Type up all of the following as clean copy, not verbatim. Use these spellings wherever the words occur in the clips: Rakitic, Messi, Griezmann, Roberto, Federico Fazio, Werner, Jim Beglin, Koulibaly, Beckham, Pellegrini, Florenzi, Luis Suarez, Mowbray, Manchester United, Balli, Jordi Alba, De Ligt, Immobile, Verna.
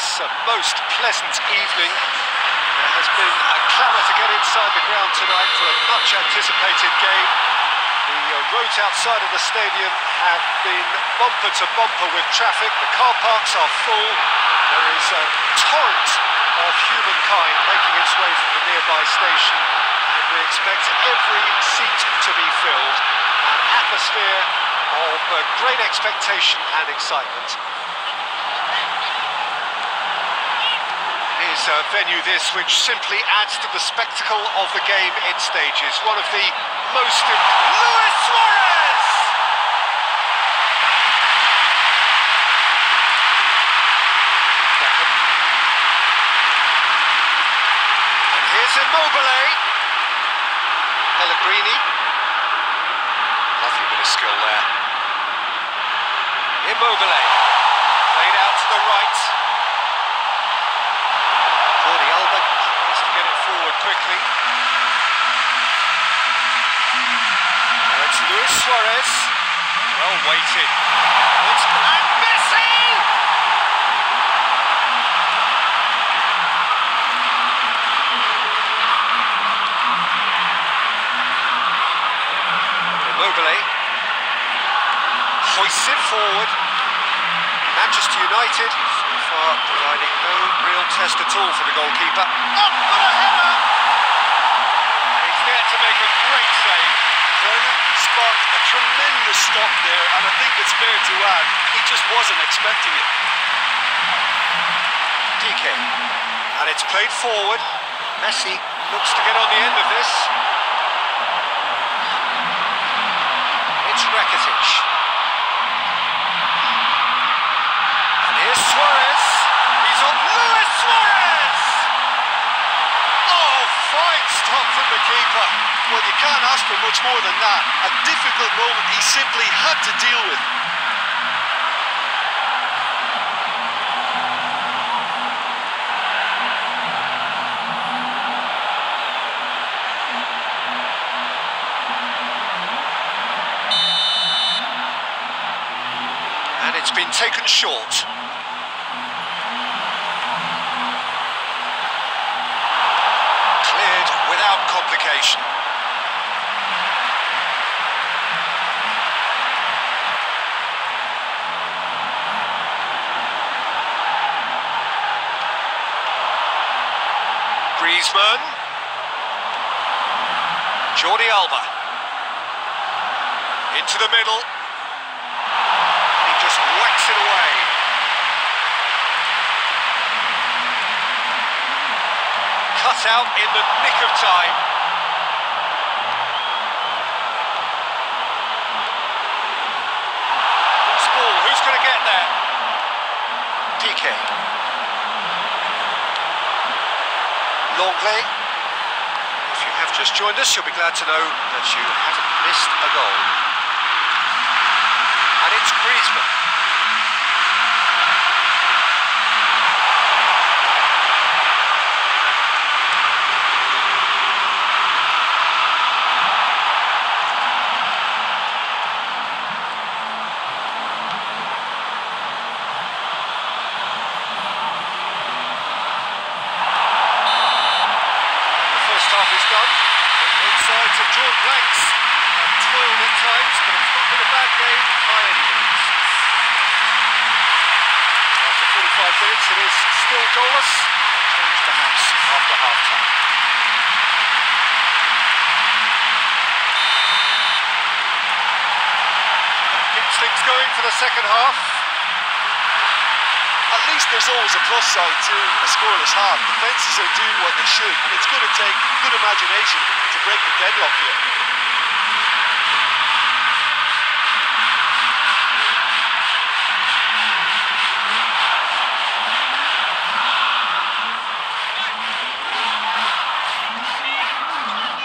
this a most pleasant evening. There has been a clamour to get inside the ground tonight for a much-anticipated game. The roads outside of the stadium have been bumper to bumper with traffic. The car parks are full. There is a torrent of humankind making its way from the nearby station. And we expect every seat to be filled. An atmosphere of great expectation and excitement. Is a venue this which simply adds to the spectacle of the game it stages. One of the most Luis Suarez! Beckham. And here's Immobile. Pellegrini. Lovely bit of skill there. Immobile. Played out to the right. Jordi Alba tries to get it forward quickly. And it's Luis Suarez. Well weighted. It's and Messi! Mowbray hoists it forward. Manchester United. Providing no real test at all for the goalkeeper. Up for a header! And he's there to make a great save. Verna sparked a tremendous stop there, and I think it's fair to add, he just wasn't expecting it. DK, and it's played forward. Messi looks to get on the end of this. It's Rakitic. And here's Suarez. Luis Suarez! Oh, fine stop from the keeper. Well, you can't ask for much more than that. A difficult moment he simply had to deal with. And it's been taken short. Complication. Griezmann. Jordi Alba. Into the middle. He just whacks it away. Cut out in the nick of time. Mowbray. If you have just joined us, you'll be glad to know that you haven't missed a goal. And it's Griezmann. Second half. At least there's always a plus side to a scoreless half. Defences are doing what they should, and it's going to take good imagination to break the deadlock here.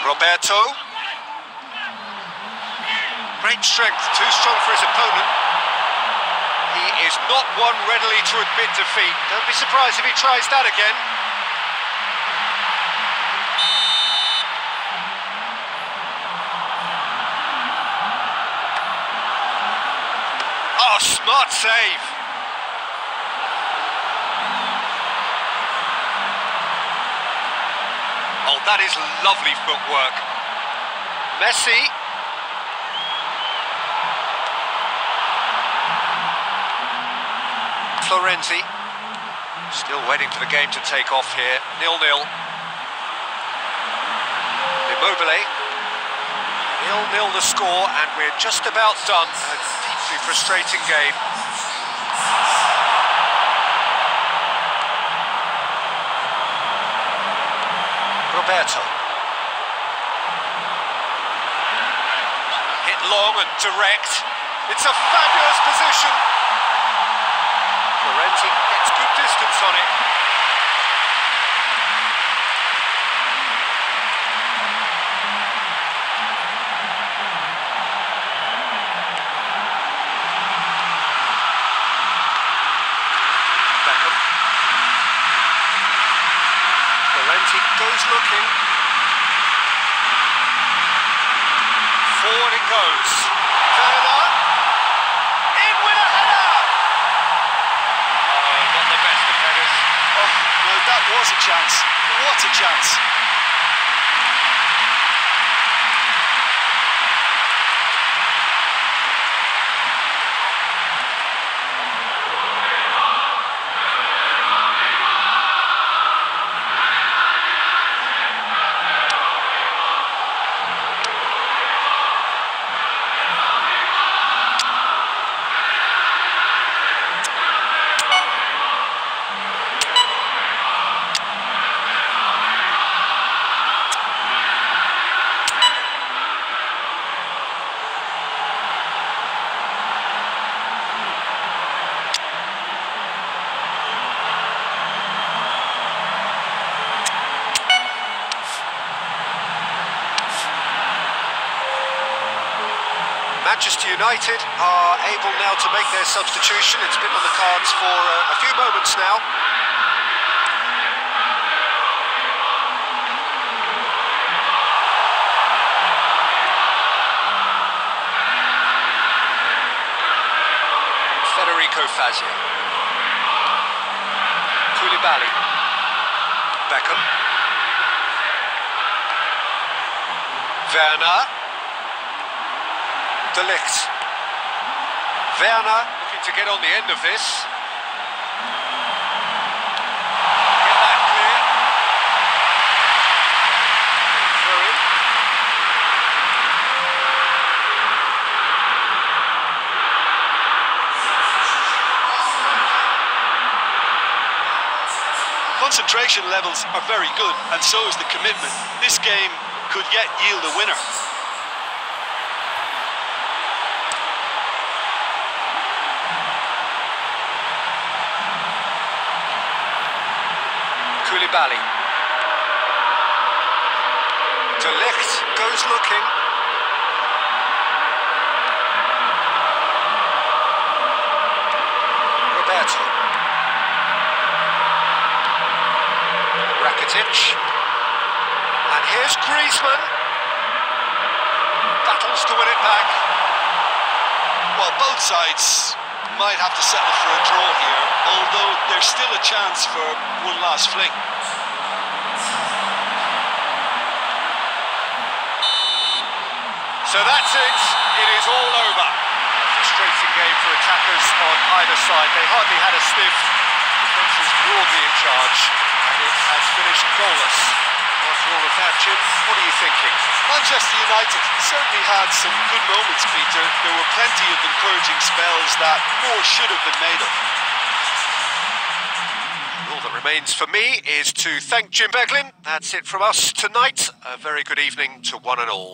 Roberto. Great strength, too strong for his opponent. He is not one readily to admit defeat. Don't be surprised if he tries that again. Oh, smart save. That is lovely footwork. Messi. Florenzi. Still waiting for the game to take off here. 0-0. Immobile. 0-0 the score, and we're just about done. A deeply frustrating game. Roberto. Hit long and direct. It's a fabulous position. Florenzi gets good distance on it. Goes looking. Forward it goes. Verna. In with a header! Oh, not the best of headers. Oh, no, that was a chance. What a chance. Manchester United are able now to make their substitution. It's been on the cards for a few moments now. Federico Fazio. Koulibaly. Beckham. Werner. De Ligt. Werner looking to get on the end of this. Get that clear. Through. Concentration levels are very good, and so is the commitment. This game could yet yield a winner. Balli. De Ligt goes looking. Roberto. Rakitic. And here's Griezmann. Battles to win it back. Well, both sides might have to settle for a draw here, although there's still a chance for one last fling. So that's it. It is all over. A frustrating game for attackers on either side. They hardly had a sniff. The defence is broadly in charge, and it has finished goalless. After all of that, Jim, what are you thinking? Manchester United certainly had some good moments, Peter. There were plenty of encouraging spells that more should have been made of. All that remains for me is to thank Jim Beglin. That's it from us tonight. A very good evening to one and all.